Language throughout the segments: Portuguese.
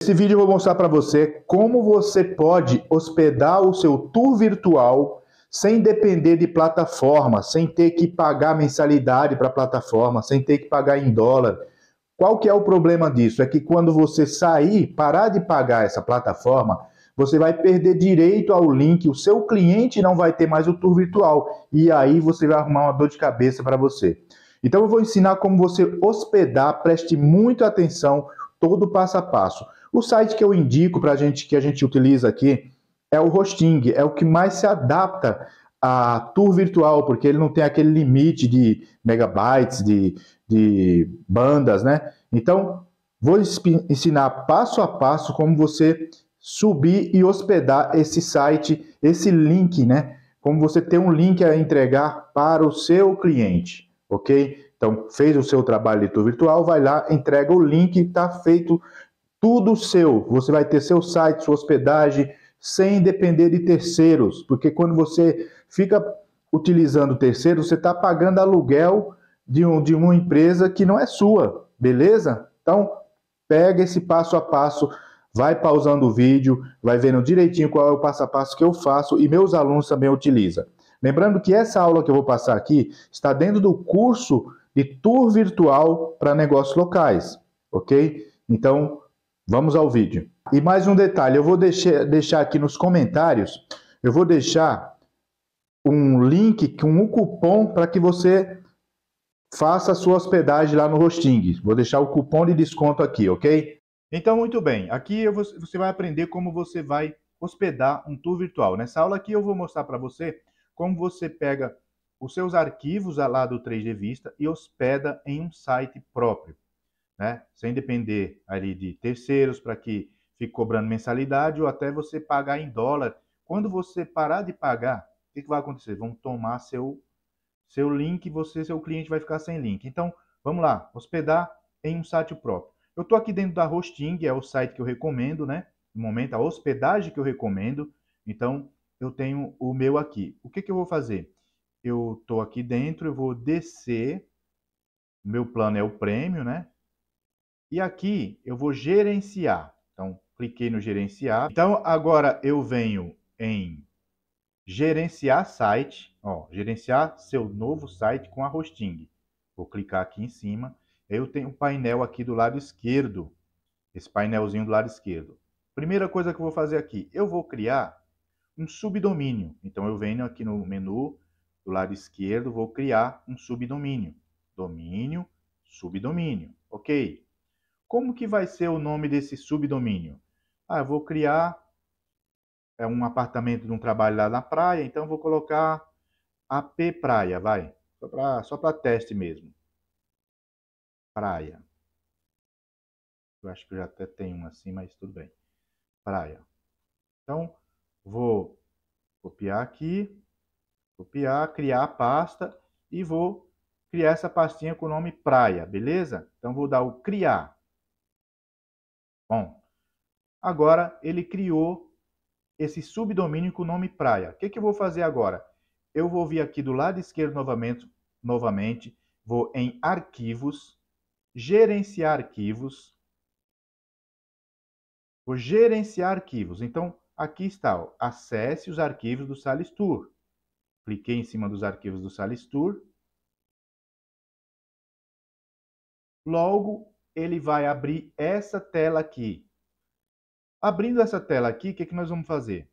Nesse vídeo eu vou mostrar para você como você pode hospedar o seu tour virtual sem depender de plataforma, sem ter que pagar mensalidade para a plataforma, sem ter que pagar em dólar. Qual que é o problema disso? É que quando você sair, parar de pagar essa plataforma, você vai perder direito ao link, o seu cliente não vai ter mais o tour virtual e aí você vai arrumar uma dor de cabeça para você. Então eu vou ensinar como você hospedar, preste muita atenção, todo passo a passo. O site que eu indico para a gente, que a gente utiliza aqui, é o Hostinger, é o que mais se adapta a tour virtual, porque ele não tem aquele limite de megabytes, de bandas, né? Então, vou ensinar passo a passo como você subir e hospedar esse site, esse link, né? Como você ter um link a entregar para o seu cliente, ok? Então, fez o seu trabalho de tour virtual, vai lá, entrega o link, tá feito tudo seu. Você vai ter seu site, sua hospedagem, sem depender de terceiros. Porque quando você fica utilizando terceiros, você está pagando aluguel de uma empresa que não é sua, beleza? Então, pega esse passo a passo, vai pausando o vídeo, vai vendo direitinho qual é o passo a passo que eu faço e meus alunos também utilizam. Lembrando que essa aula que eu vou passar aqui está dentro do curso de tour virtual para negócios locais, ok? Então, vamos ao vídeo. E mais um detalhe, eu vou deixar aqui nos comentários, eu vou deixar um link com um cupom para que você faça a sua hospedagem lá no Hostinger. Vou deixar o cupom de desconto aqui, ok? Então, muito bem, aqui você vai aprender como você vai hospedar um tour virtual. Nessa aula aqui eu vou mostrar para você como você pega os seus arquivos lá do 3D Vista e hospeda em um site próprio, né? Sem depender ali de terceiros para que fique cobrando mensalidade ou até você pagar em dólar. Quando você parar de pagar, o que vai acontecer? Vão tomar seu link e seu cliente vai ficar sem link. Então, vamos lá, hospedar em um site próprio. Eu estou aqui dentro da Hostinger, é o site que eu recomendo, né? No momento, a hospedagem que eu recomendo. Então, eu tenho o meu aqui. O que eu vou fazer? Eu estou aqui dentro, eu vou descer, meu plano é o prêmio, né? E aqui eu vou gerenciar. Então, cliquei no gerenciar. Então, agora eu venho em gerenciar site, ó, gerenciar seu novo site com a Hostinger. Vou clicar aqui em cima. Eu tenho um painel aqui do lado esquerdo, esse painelzinho do lado esquerdo. Primeira coisa que eu vou fazer aqui, eu vou criar um subdomínio. Então, eu venho aqui no menu, do lado esquerdo, vou criar um subdomínio. Domínio, subdomínio. Ok. Como que vai ser o nome desse subdomínio? Ah, eu vou criar um apartamento de um trabalho lá na praia, então vou colocar AP Praia, vai. Só para teste mesmo. Praia. Eu acho que eu já até tenho um assim, mas tudo bem. Praia. Então, vou copiar aqui. Copiar, criar a pasta e vou criar essa pastinha com o nome praia, beleza? Então vou dar o criar. Bom, agora ele criou esse subdomínio com o nome praia. O que eu vou fazer agora? Eu vou vir aqui do lado esquerdo novamente, vou em arquivos, gerenciar arquivos. Vou gerenciar arquivos. Então aqui está, ó, acesse os arquivos do SalesTour. Cliquei em cima dos arquivos do SalesTour. Logo, ele vai abrir essa tela aqui. Abrindo essa tela aqui, o que nós vamos fazer?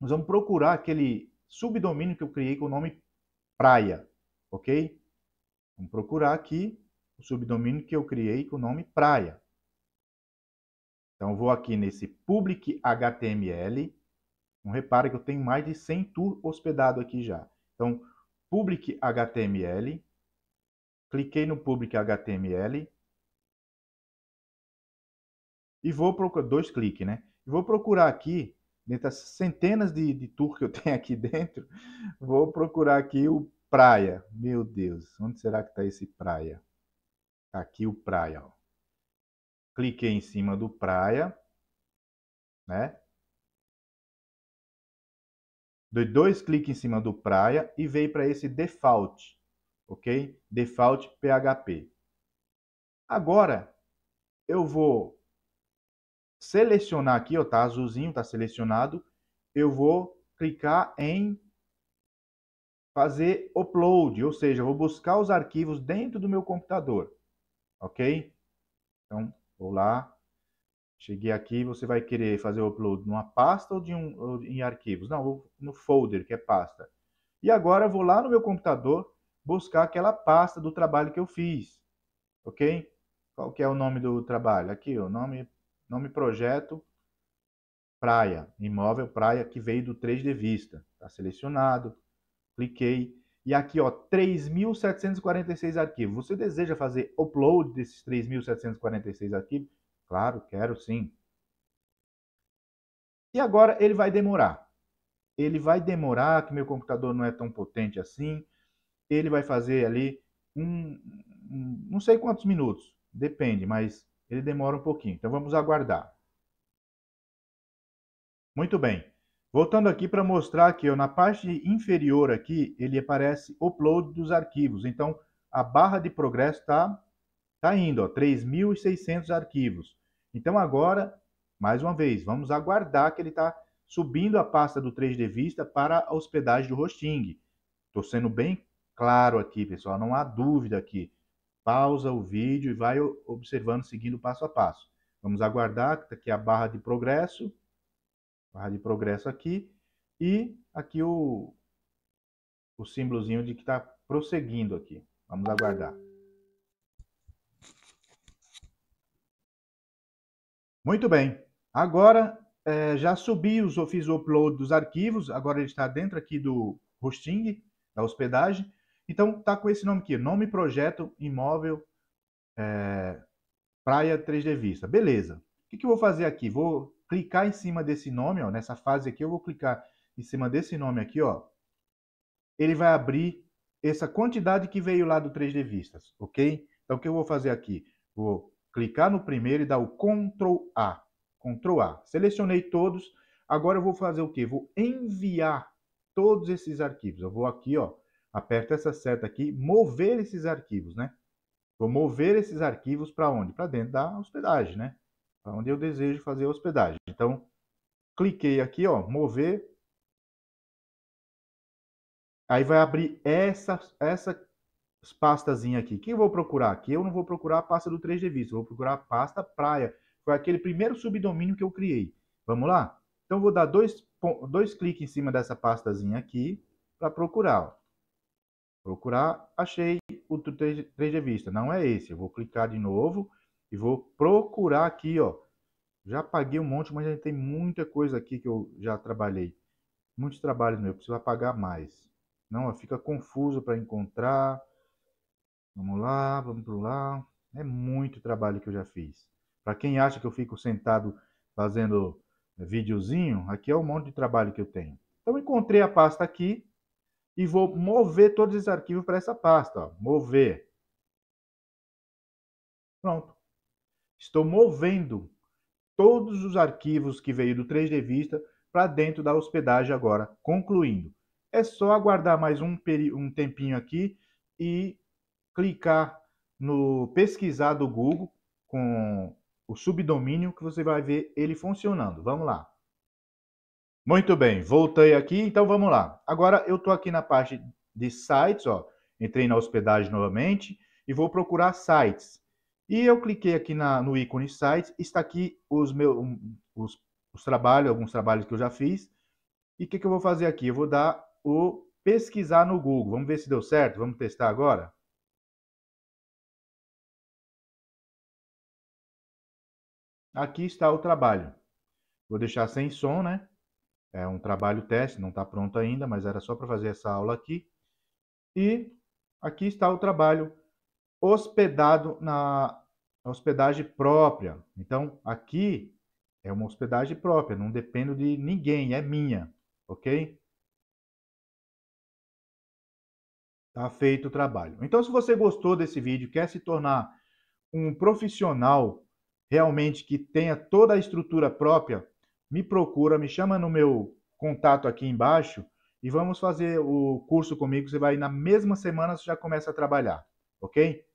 Nós vamos procurar aquele subdomínio que eu criei com o nome praia, ok? Vamos procurar aqui o subdomínio que eu criei com o nome praia. Então, vou aqui nesse public HTML. Então, repara que eu tenho mais de 100 tours hospedado aqui já. Então, public HTML. Cliquei no public HTML. E vou procurar, dois cliques, né? E vou procurar aqui, dentre as centenas de tours que eu tenho aqui dentro, vou procurar aqui o praia. Meu Deus, onde será que está esse praia? Aqui o praia, ó. Cliquei em cima do praia, né? Dei dois cliques em cima do praia e veio para esse default, ok? Default PHP. Agora, eu vou selecionar aqui, ó, tá azulzinho, tá selecionado. Eu vou clicar em fazer upload, ou seja, vou buscar os arquivos dentro do meu computador, ok? Então, vou lá, cheguei aqui, você vai querer fazer o upload numa pasta ou, em arquivos? Não, no folder, que é pasta. E agora eu vou lá no meu computador buscar aquela pasta do trabalho que eu fiz, ok? Qual que é o nome do trabalho? Aqui, o nome projeto praia, imóvel praia, que veio do 3D Vista. Está selecionado, cliquei. E aqui, ó, 3.746 arquivos. Você deseja fazer upload desses 3.746 arquivos? Claro, quero sim. E agora ele vai demorar. Ele vai demorar, que meu computador não é tão potente assim. Ele vai fazer ali não sei quantos minutos. Depende, mas ele demora um pouquinho. Então vamos aguardar. Muito bem. Voltando aqui para mostrar que na parte inferior aqui, ele aparece upload dos arquivos. Então a barra de progresso está indo, ó, 3.600 arquivos. Então agora, mais uma vez, vamos aguardar que ele está subindo a pasta do 3D Vista para a hospedagem do Hostinger. Estou sendo bem claro aqui, pessoal, não há dúvida aqui. Pausa o vídeo e vai observando, seguindo passo a passo. Vamos aguardar, aqui a barra de progresso aqui, e aqui o símbolozinho de que está prosseguindo aqui. Vamos aguardar. Muito bem, agora já subi, fiz o upload dos arquivos, agora ele está dentro aqui do Hostinger, da hospedagem. Então tá com esse nome aqui, nome projeto imóvel praia 3D Vista. Beleza, o que eu vou fazer aqui? Vou clicar em cima desse nome, ó, nessa fase aqui eu vou clicar em cima desse nome aqui, ó. Ele vai abrir essa quantidade que veio lá do 3D Vistas, ok? Então o que eu vou fazer aqui? Vou clicar no primeiro e dar o Ctrl A. Ctrl A. Selecionei todos. Agora eu vou fazer o quê? Vou enviar todos esses arquivos. Eu vou aqui, ó, aperto essa seta aqui, mover esses arquivos, né? Vou mover esses arquivos para onde? Para dentro da hospedagem, né? Para onde eu desejo fazer a hospedagem. Então, cliquei aqui, ó, mover. Aí vai abrir essa pastazinha aqui. O que eu vou procurar aqui? Eu não vou procurar a pasta do 3D Vista, eu vou procurar a pasta praia. Foi aquele primeiro subdomínio que eu criei. Vamos lá? Então, vou dar dois cliques em cima dessa pastazinha aqui para procurar, ó. Procurar, achei o 3D Vista. Não é esse. Eu vou clicar de novo e vou procurar aqui, ó. Já apaguei um monte, mas já tem muita coisa aqui que eu já trabalhei. Muitos trabalhos meus, preciso apagar mais. Não, fica confuso para encontrar. Vamos lá, vamos para lá. É muito trabalho que eu já fiz. Para quem acha que eu fico sentado fazendo videozinho, aqui é um monte de trabalho que eu tenho. Então encontrei a pasta aqui. E vou mover todos esses arquivos para essa pasta. Ó. Mover. Pronto. Estou movendo todos os arquivos que veio do 3D Vista para dentro da hospedagem agora. Concluindo. É só aguardar mais um tempinho aqui e clicar no pesquisar do Google com o subdomínio que você vai ver ele funcionando. Vamos lá. Muito bem, voltei aqui, então vamos lá. Agora eu estou aqui na parte de sites, ó. Entrei na hospedagem novamente e vou procurar sites. E eu cliquei aqui no ícone sites, está aqui os trabalhos, alguns trabalhos que eu já fiz. E o que eu vou fazer aqui? Eu vou dar o pesquisar no Google. Vamos ver se deu certo, vamos testar agora. Aqui está o trabalho. Vou deixar sem som, né? É um trabalho teste, não está pronto ainda, mas era só para fazer essa aula aqui. E aqui está o trabalho hospedado na hospedagem própria. Então, aqui é uma hospedagem própria, não dependo de ninguém, é minha, ok? Está feito o trabalho. Então, se você gostou desse vídeo, quer se tornar um profissional realmente que tenha toda a estrutura própria, me procura, me chama no meu contato aqui embaixo e vamos fazer o curso comigo. Você vai na mesma semana, você já começa a trabalhar, ok?